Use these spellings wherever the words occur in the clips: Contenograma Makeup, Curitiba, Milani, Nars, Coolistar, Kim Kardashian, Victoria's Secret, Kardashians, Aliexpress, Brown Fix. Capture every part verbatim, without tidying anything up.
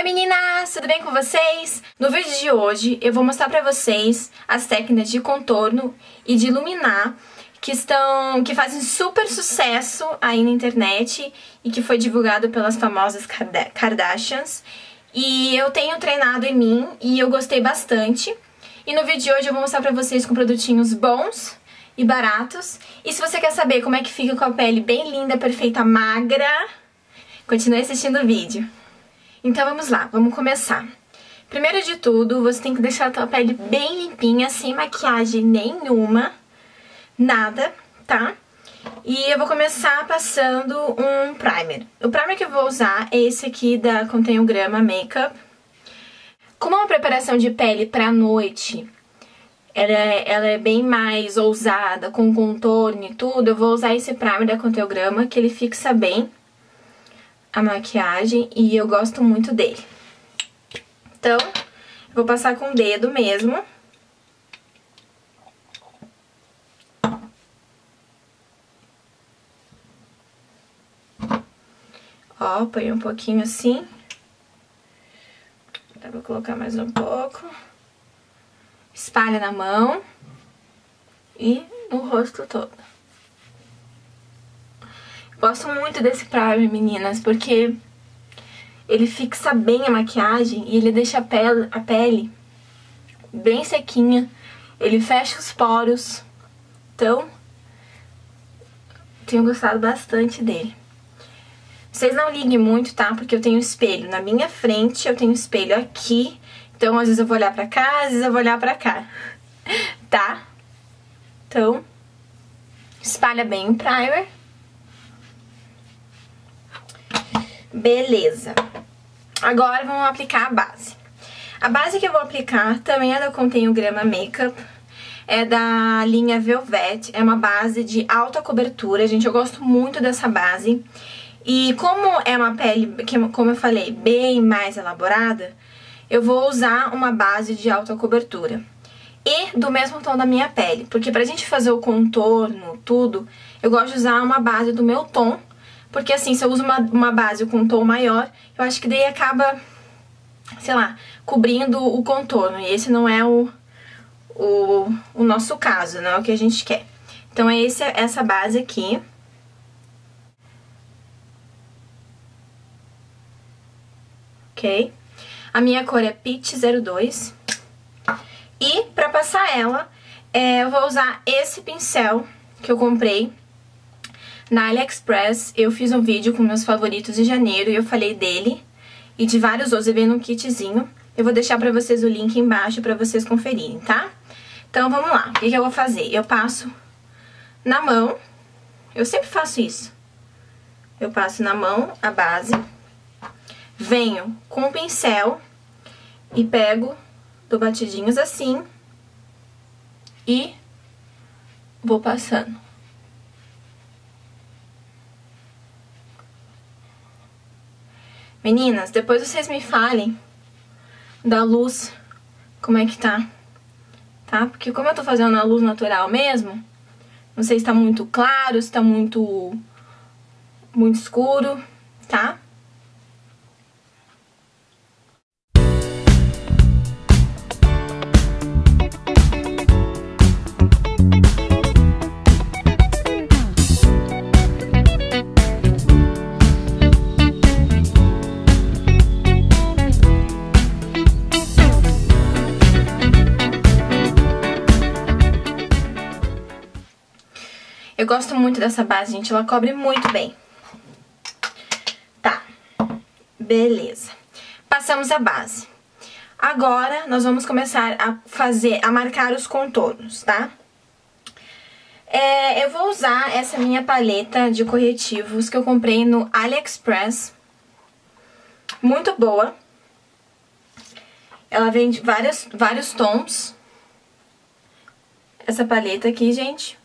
Oi meninas, tudo bem com vocês? No vídeo de hoje eu vou mostrar pra vocês as técnicas de contorno e de iluminar que, estão, que fazem super sucesso aí na internet e que foi divulgado pelas famosas Kardashians. E eu tenho treinado em mim e eu gostei bastante. E no vídeo de hoje eu vou mostrar pra vocês com produtinhos bons e baratos. E se você quer saber como é que fica com a pele bem linda, perfeita, magra, continue assistindo o vídeo. Então vamos lá, vamos começar. Primeiro de tudo, você tem que deixar a tua pele bem limpinha, sem maquiagem nenhuma, nada, tá? E eu vou começar passando um primer. O primer que eu vou usar é esse aqui da Contenograma Makeup. Como é uma preparação de pele pra noite, ela é, ela é bem mais ousada, com contorno e tudo, eu vou usar esse primer da Contenograma, que ele fixa bem a maquiagem e eu gosto muito dele. Então, eu vou passar com o dedo mesmo. Ó, põe um pouquinho assim. Agora vou colocar mais um pouco. Espalha na mão e no rosto todo. Gosto muito desse primer, meninas, porque ele fixa bem a maquiagem e ele deixa a pele, a pele bem sequinha, ele fecha os poros, então tenho gostado bastante dele. Vocês não liguem muito, tá? Porque eu tenho espelho na minha frente, eu tenho espelho aqui, então às vezes eu vou olhar pra cá, às vezes eu vou olhar pra cá, tá? Então, espalha bem o primer. Beleza. Agora vamos aplicar a base. A base que eu vou aplicar também é da Contenograma Makeup. É da linha Velvet. É uma base de alta cobertura. Gente, eu gosto muito dessa base. E como é uma pele, como eu falei, bem mais elaborada, eu vou usar uma base de alta cobertura. E do mesmo tom da minha pele. Porque pra gente fazer o contorno, tudo, eu gosto de usar uma base do meu tom. Porque assim, se eu uso uma, uma base com um tom maior, eu acho que daí acaba, sei lá, cobrindo o contorno. E esse não é o, o, o nosso caso, não é o que a gente quer. Então é esse, essa base aqui. Ok? A minha cor é Peach zero dois. E pra passar ela, é, eu vou usar esse pincel que eu comprei na Aliexpress. Eu fiz um vídeo com meus favoritos em janeiro e eu falei dele e de vários outros, eu vim num kitzinho. Eu vou deixar pra vocês o link embaixo pra vocês conferirem, tá? Então vamos lá, o que, que eu vou fazer? Eu passo na mão, eu sempre faço isso. Eu passo na mão a base, venho com o pincel e pego, dou batidinhos assim e vou passando. Meninas, depois vocês me falem da luz, como é que tá, tá? Porque como eu tô fazendo a luz natural mesmo, não sei se tá muito claro, se tá muito, muito escuro, tá? Eu gosto muito dessa base, gente. Ela cobre muito bem. Tá. Beleza. Passamos a base. Agora, nós vamos começar a fazer, a marcar os contornos, tá? É, eu vou usar essa minha paleta de corretivos que eu comprei no AliExpress. Muito boa. Ela vem de várias, vários tons. Essa paleta aqui, gente.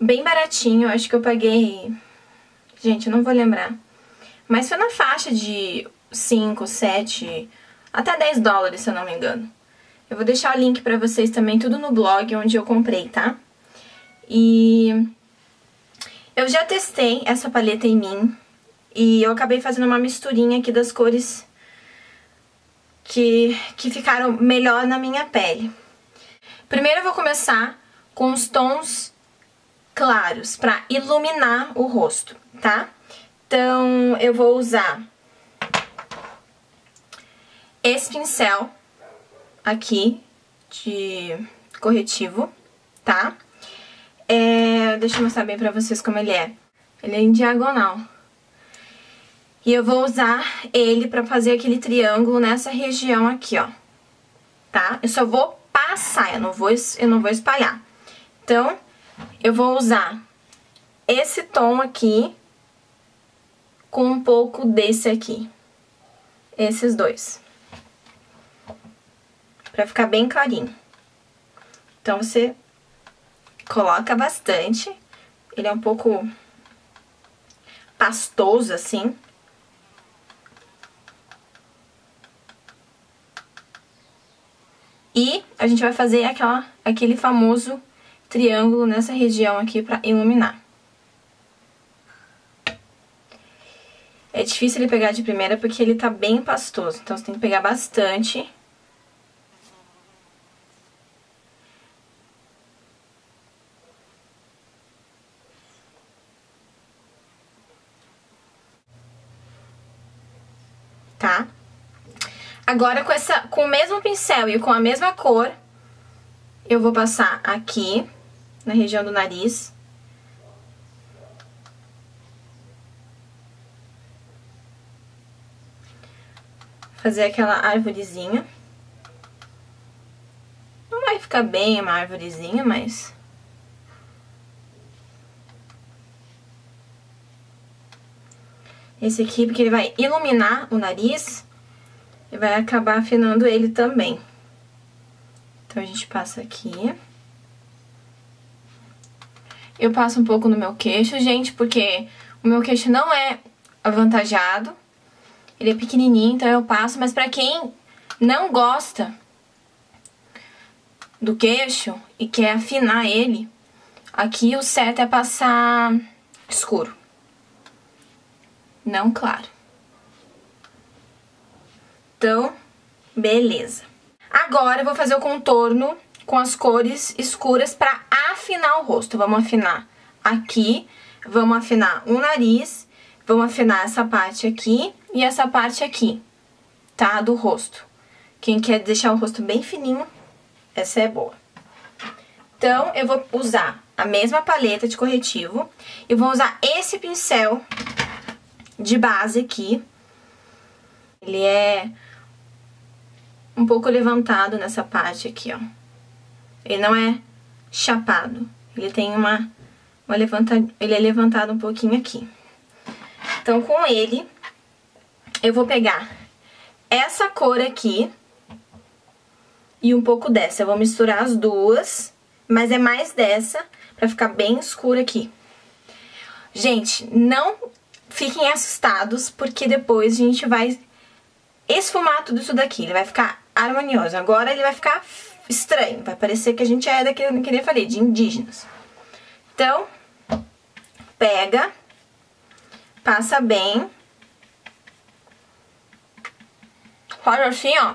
Bem baratinho, acho que eu paguei... Gente, eu não vou lembrar. Mas foi na faixa de cinco, sete, até dez dólares, se eu não me engano. Eu vou deixar o link pra vocês também, tudo no blog onde eu comprei, tá? E... eu já testei essa paleta em mim. E eu acabei fazendo uma misturinha aqui das cores que, que ficaram melhor na minha pele. Primeiro eu vou começar com os tons claros, pra iluminar o rosto, tá? Então, eu vou usar esse pincel aqui de corretivo, tá? É, deixa eu mostrar bem pra vocês como ele é. Ele é em diagonal. E eu vou usar ele pra fazer aquele triângulo nessa região aqui, ó. Tá? Eu só vou passar, eu não vou, eu não vou espalhar. Então, eu vou usar esse tom aqui com um pouco desse aqui. Esses dois. Pra ficar bem clarinho. Então, você coloca bastante. Ele é um pouco pastoso, assim. E a gente vai fazer aquela, aquele famoso triângulo nessa região aqui pra iluminar. É difícil ele pegar de primeira porque ele tá bem pastoso, então você tem que pegar bastante. Tá? Agora com, essa, com o mesmo pincel e com a mesma cor, eu vou passar aqui, na região do nariz. Fazer aquela arvorezinha. Não vai ficar bem uma arvorezinha, mas... Esse aqui, porque ele vai iluminar o nariz e vai acabar afinando ele também. Então, a gente passa aqui. Eu passo um pouco no meu queixo, gente, porque o meu queixo não é avantajado. Ele é pequenininho, então eu passo. Mas pra quem não gosta do queixo e quer afinar ele, aqui o certo é passar escuro. Não claro. Então, beleza. Agora eu vou fazer o contorno com as cores escuras pra afinar o rosto. Vamos afinar aqui, vamos afinar o nariz, vamos afinar essa parte aqui e essa parte aqui, tá? Do rosto. Quem quer deixar o rosto bem fininho, essa é boa. Então, eu vou usar a mesma paleta de corretivo e vou usar esse pincel de base aqui. Ele é... um pouco levantado nessa parte aqui, ó. Ele não é chapado. Ele tem uma... uma levanta... Ele é levantado um pouquinho aqui. Então, com ele, eu vou pegar essa cor aqui e um pouco dessa. Eu vou misturar as duas, mas é mais dessa pra ficar bem escuro aqui. Gente, não fiquem assustados, porque depois a gente vai esfumar tudo isso daqui. Ele vai ficar harmonioso. Agora ele vai ficar estranho. Vai parecer que a gente é daquele que eu falei, de indígenas. Então, pega, passa bem. Olha assim, ó.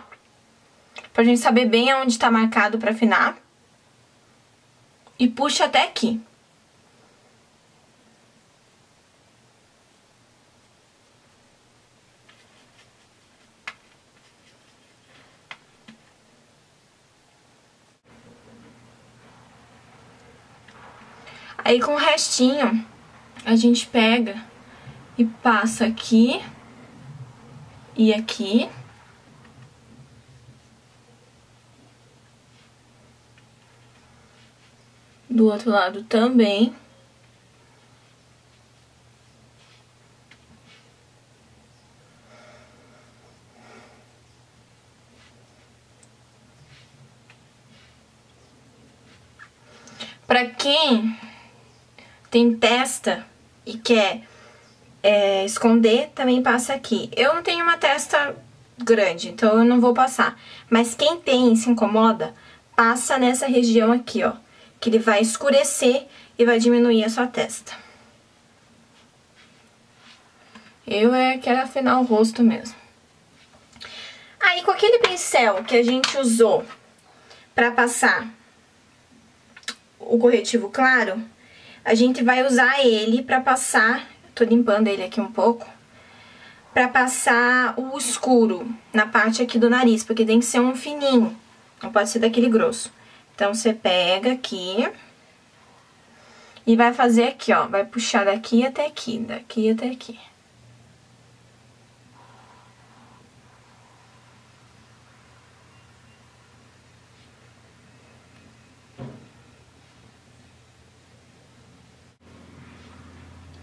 Pra gente saber bem aonde tá marcado pra afinar. E puxa até aqui. Aí, com o restinho, a gente pega e passa aqui e aqui. Do outro lado também. Pra quem tem testa e quer é, esconder, também passa aqui. Eu não tenho uma testa grande, então eu não vou passar. Mas quem tem e se incomoda, passa nessa região aqui, ó. Que ele vai escurecer e vai diminuir a sua testa. Eu é quero afinar o rosto mesmo. Aí, com aquele pincel que a gente usou pra passar o corretivo claro, a gente vai usar ele pra passar... Tô limpando ele aqui um pouco. Pra passar o escuro na parte aqui do nariz, porque tem que ser um fininho. Não pode ser daquele grosso. Então, você pega aqui... E vai fazer aqui, ó. Vai puxar daqui até aqui, daqui até aqui.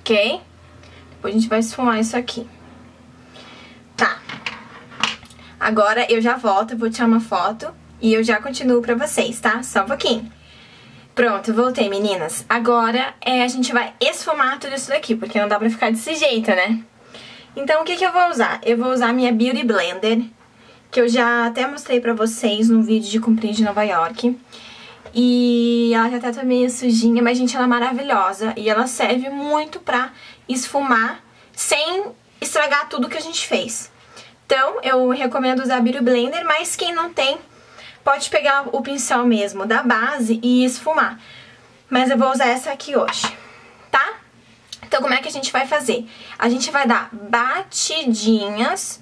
Ok? Depois a gente vai esfumar isso aqui. Tá. Agora eu já volto, eu vou tirar uma foto e eu já continuo pra vocês, tá? Só um pouquinho. Pronto, voltei, meninas. Agora é, a gente vai esfumar tudo isso daqui, porque não dá pra ficar desse jeito, né? Então, o que que eu vou usar? Eu vou usar minha Beauty Blender, que eu já até mostrei pra vocês num vídeo de comprinha de Nova York. E ela já tá até meio sujinha, mas, gente, ela é maravilhosa. E ela serve muito pra esfumar sem estragar tudo que a gente fez. Então, eu recomendo usar a Beauty Blender, mas quem não tem... pode pegar o pincel mesmo da base e esfumar. Mas eu vou usar essa aqui hoje, tá? Então, como é que a gente vai fazer? A gente vai dar batidinhas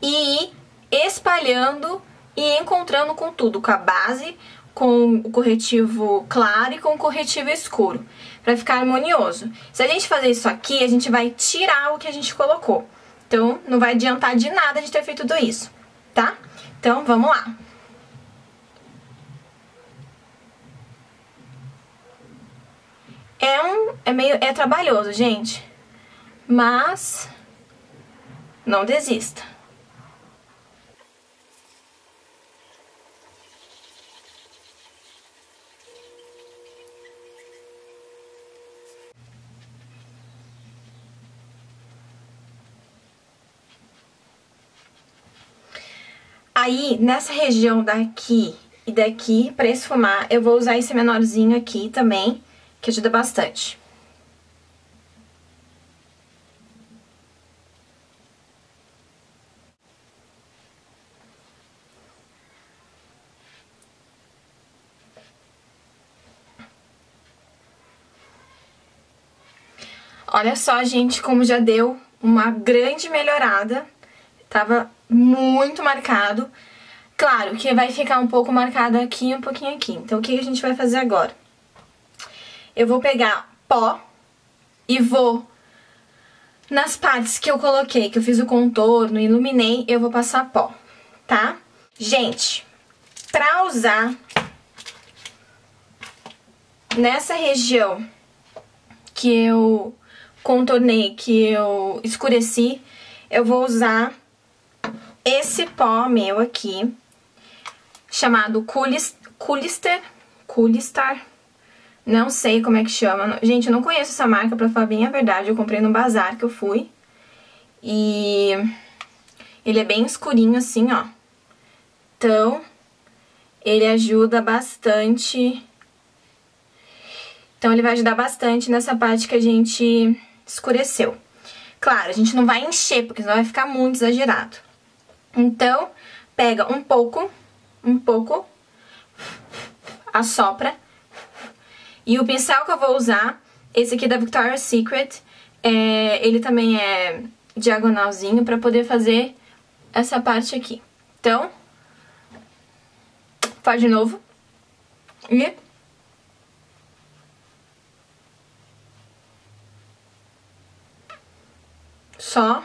e ir espalhando e encontrando com tudo. Com a base, com o corretivo claro e com o corretivo escuro. Pra ficar harmonioso. Se a gente fazer isso aqui, a gente vai tirar o que a gente colocou. Então, não vai adiantar de nada a gente ter feito tudo isso, tá? Então, vamos lá. É um... é meio... é trabalhoso, gente. Mas... não desista. Aí, nessa região daqui e daqui, pra esfumar, eu vou usar esse menorzinho aqui também, que ajuda bastante. Olha só, gente, como já deu uma grande melhorada. Tava muito marcado. Claro que vai ficar um pouco marcado aqui e um pouquinho aqui. Então, o que a gente vai fazer agora? Eu vou pegar pó e vou, nas partes que eu coloquei, que eu fiz o contorno, iluminei, eu vou passar pó, tá? Gente, pra usar nessa região que eu contornei, que eu escureci, eu vou usar esse pó meu aqui, chamado Coolistar, Coolistar. Não sei como é que chama. Gente, eu não conheço essa marca, pra falar bem a verdade. Eu comprei num bazar que eu fui. E ele é bem escurinho assim, ó. Então, ele ajuda bastante. Então, ele vai ajudar bastante nessa parte que a gente escureceu. Claro, a gente não vai encher, porque senão vai ficar muito exagerado. Então, pega um pouco, um pouco, assopra. E o pincel que eu vou usar, esse aqui da Victoria's Secret, é, ele também é diagonalzinho pra poder fazer essa parte aqui. Então, faz de novo. E... só...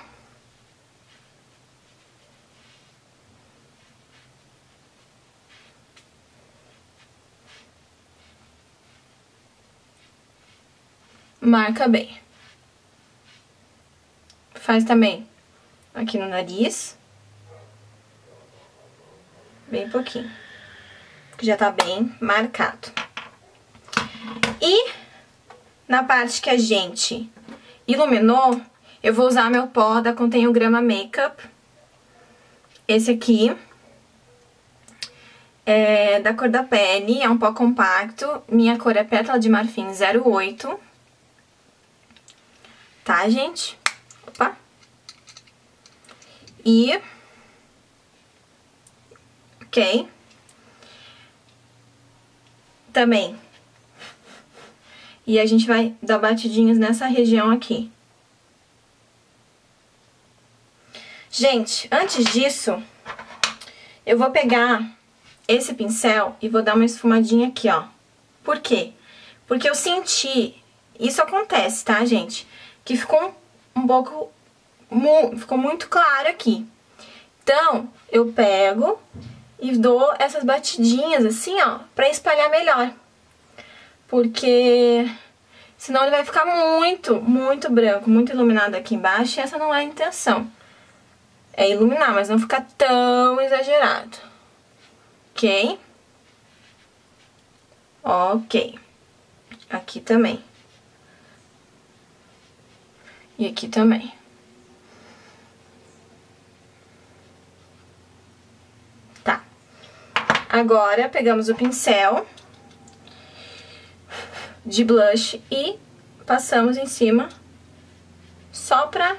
marca bem. Faz também aqui no nariz. Bem pouquinho. Que já tá bem marcado. E na parte que a gente iluminou, eu vou usar meu pó da Contenograma Makeup. Esse aqui. É da cor da pele, é um pó compacto. Minha cor é Pétala de Marfim zero oito. Tá, gente? Opa! e... Ok. Também. E a gente vai dar batidinhas nessa região aqui. Gente, antes disso, eu vou pegar esse pincel e vou dar uma esfumadinha aqui, ó. Por quê? Porque eu senti... Isso acontece, tá, gente? Que ficou um pouco... Mu, ficou muito claro aqui. Então, eu pego e dou essas batidinhas assim, ó, pra espalhar melhor. Porque senão ele vai ficar muito, muito branco, muito iluminado aqui embaixo. E essa não é a intenção. É iluminar, mas não ficar tão exagerado. Ok? Ok. Aqui também. E aqui também. Tá. Agora pegamos o pincel de blush e passamos em cima só pra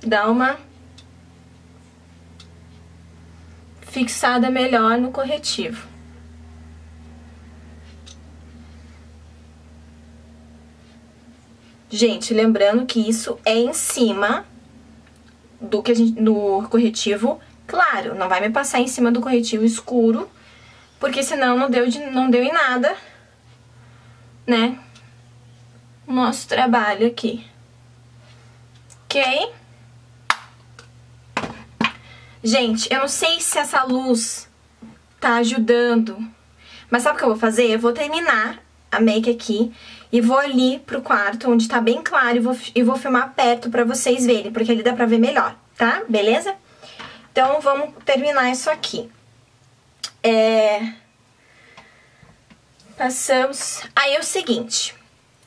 dar uma fixada melhor no corretivo. Gente, lembrando que isso é em cima do que a gente, do corretivo claro. Não vai me passar em cima do corretivo escuro, porque senão não deu, de, não deu em nada, né? Nosso trabalho aqui. Ok? Gente, eu não sei se essa luz tá ajudando, mas sabe o que eu vou fazer? Eu vou terminar a make aqui e vou ali pro quarto onde tá bem claro e vou, e vou filmar perto pra vocês verem, porque ali dá pra ver melhor, tá? Beleza? Então vamos terminar isso aqui. É... Passamos... Aí é o seguinte,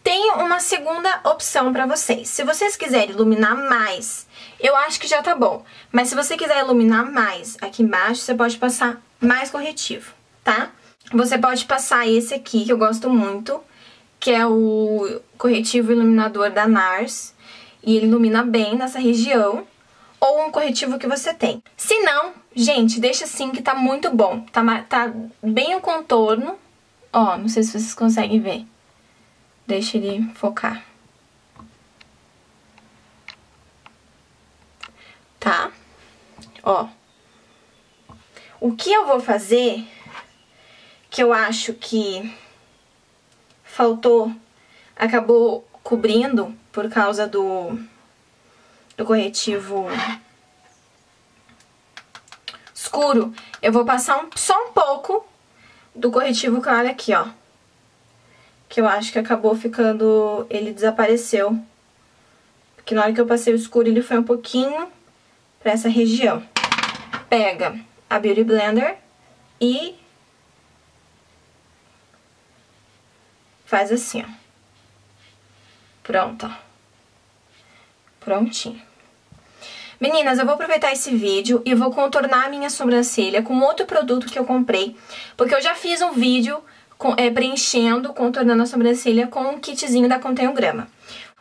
tem uma segunda opção pra vocês. Se vocês quiserem iluminar mais, eu acho que já tá bom. Mas se você quiser iluminar mais aqui embaixo, você pode passar mais corretivo, tá? Você pode passar esse aqui, que eu gosto muito, que é o corretivo iluminador da Nars, e ele ilumina bem nessa região, ou um corretivo que você tem. Se não, gente, deixa assim que tá muito bom, tá, tá bem o contorno, ó, não sei se vocês conseguem ver, deixa ele focar. Tá? Ó. O que eu vou fazer, que eu acho que... faltou, acabou cobrindo por causa do, do corretivo escuro. Eu vou passar um, só um pouco do corretivo claro aqui, ó. Que eu acho que acabou ficando, ele desapareceu. Porque na hora que eu passei o escuro, ele foi um pouquinho pra essa região. Pega a Beauty Blender e... faz assim, ó. Pronto, ó. Prontinho. Meninas, eu vou aproveitar esse vídeo e vou contornar a minha sobrancelha com outro produto que eu comprei, porque eu já fiz um vídeo com, é, preenchendo, contornando a sobrancelha com um kitzinho da Contém Grama.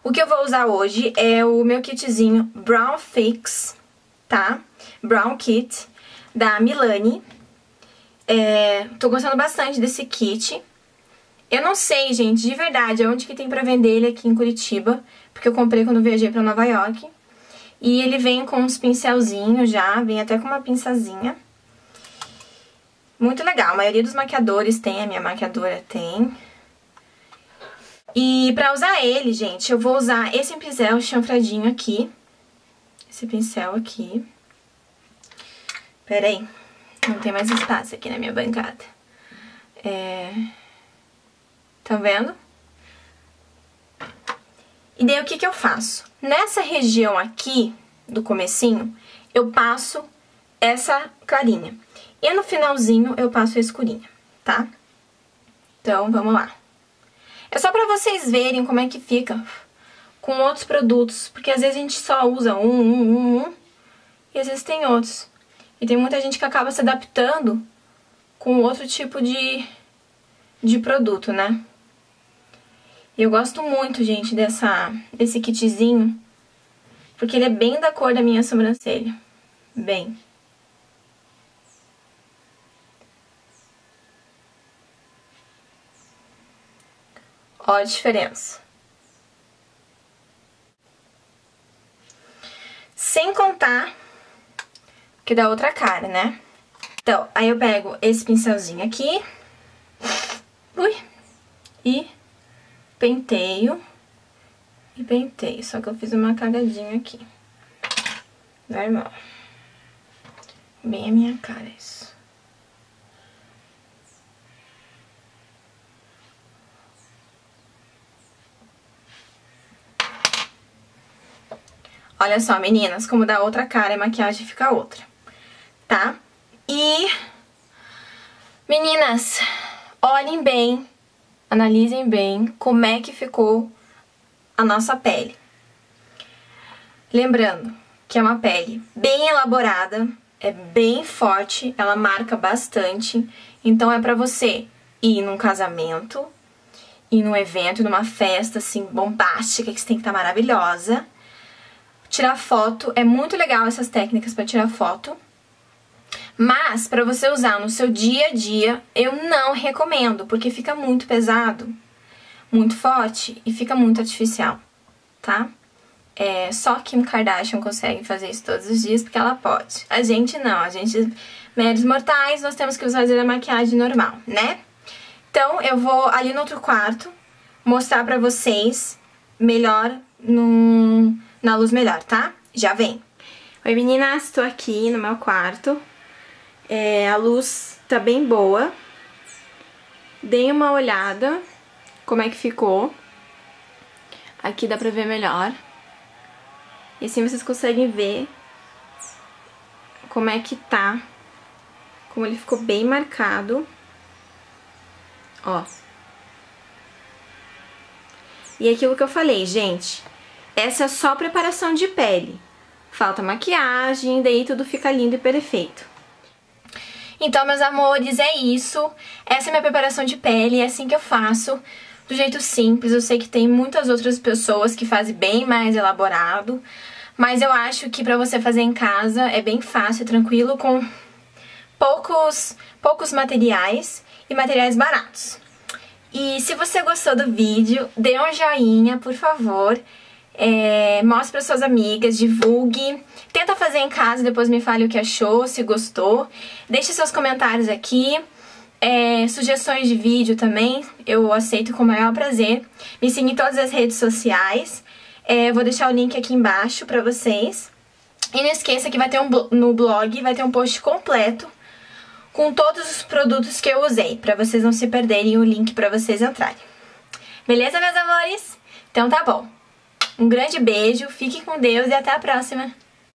O que eu vou usar hoje é o meu kitzinho Brown Fix, tá? Brown Kit, da Milani. É, tô gostando bastante desse kit. Eu não sei, gente, de verdade, aonde que tem pra vender ele aqui em Curitiba, porque eu comprei quando viajei pra Nova York. E ele vem com uns pincelzinhos já, vem até com uma pinçazinha. Muito legal, a maioria dos maquiadores tem, a minha maquiadora tem. E pra usar ele, gente, eu vou usar esse pincel chanfradinho aqui. Esse pincel aqui. Pera aí, não tem mais espaço aqui na minha bancada. É... Tá vendo? E daí o que que eu faço? Nessa região aqui, do comecinho, eu passo essa clarinha. E no finalzinho eu passo a escurinha, tá? Então, vamos lá. É só pra vocês verem como é que fica com outros produtos, porque às vezes a gente só usa um, um, um, um, e às vezes tem outros. E tem muita gente que acaba se adaptando com outro tipo de, de produto, né? Eu gosto muito, gente, dessa, desse kitzinho. porque ele é bem da cor da minha sobrancelha. Bem. Ó a diferença. Sem contar que dá outra cara, né? Então, aí eu pego esse pincelzinho aqui. Ui! E penteio. E penteio. Só que eu fiz uma cagadinha aqui. Normal. Bem a minha cara, isso. Olha só, meninas, como dá outra cara, a maquiagem fica outra, tá? E, meninas, olhem bem, analisem bem como é que ficou a nossa pele. Lembrando que é uma pele bem elaborada, é bem forte, ela marca bastante. Então é pra você ir num casamento, ir num evento, numa festa, assim, bombástica, que você tem que estar maravilhosa. Tirar foto, é muito legal essas técnicas para tirar foto, mas para você usar no seu dia a dia, eu não recomendo, porque fica muito pesado, muito forte e fica muito artificial, tá? É, só Kim Kardashian consegue fazer isso todos os dias, porque ela pode. A gente não, a gente, meros mortais, nós temos que usar a maquiagem normal, né? Então, eu vou ali no outro quarto mostrar pra vocês melhor num... na luz melhor, tá? Já vem. Oi, meninas, tô aqui no meu quarto. É, a luz tá bem boa. Dei uma olhada como é que ficou. Aqui dá pra ver melhor. E assim vocês conseguem ver como é que tá. Como ele ficou bem marcado. Ó. E é aquilo que eu falei, gente. Essa é só preparação de pele. Falta maquiagem, daí tudo fica lindo e perfeito. Então, meus amores, é isso. Essa é a minha preparação de pele, é assim que eu faço. Do jeito simples, eu sei que tem muitas outras pessoas que fazem bem mais elaborado. Mas eu acho que pra você fazer em casa é bem fácil, tranquilo, com poucos, poucos materiais e materiais baratos. E se você gostou do vídeo, dê um joinha, por favor. É, mostre para suas amigas, divulgue, tenta fazer em casa, depois me fale o que achou, se gostou. Deixe seus comentários aqui, é, sugestões de vídeo também, eu aceito com o maior prazer. Me siga em todas as redes sociais, é, vou deixar o link aqui embaixo para vocês. E não esqueça que vai ter um no blog, vai ter um post completo com todos os produtos que eu usei, para vocês não se perderem o link para vocês entrarem. Beleza, meus amores? Então tá bom. Um grande beijo, fiquem com Deus e até a próxima!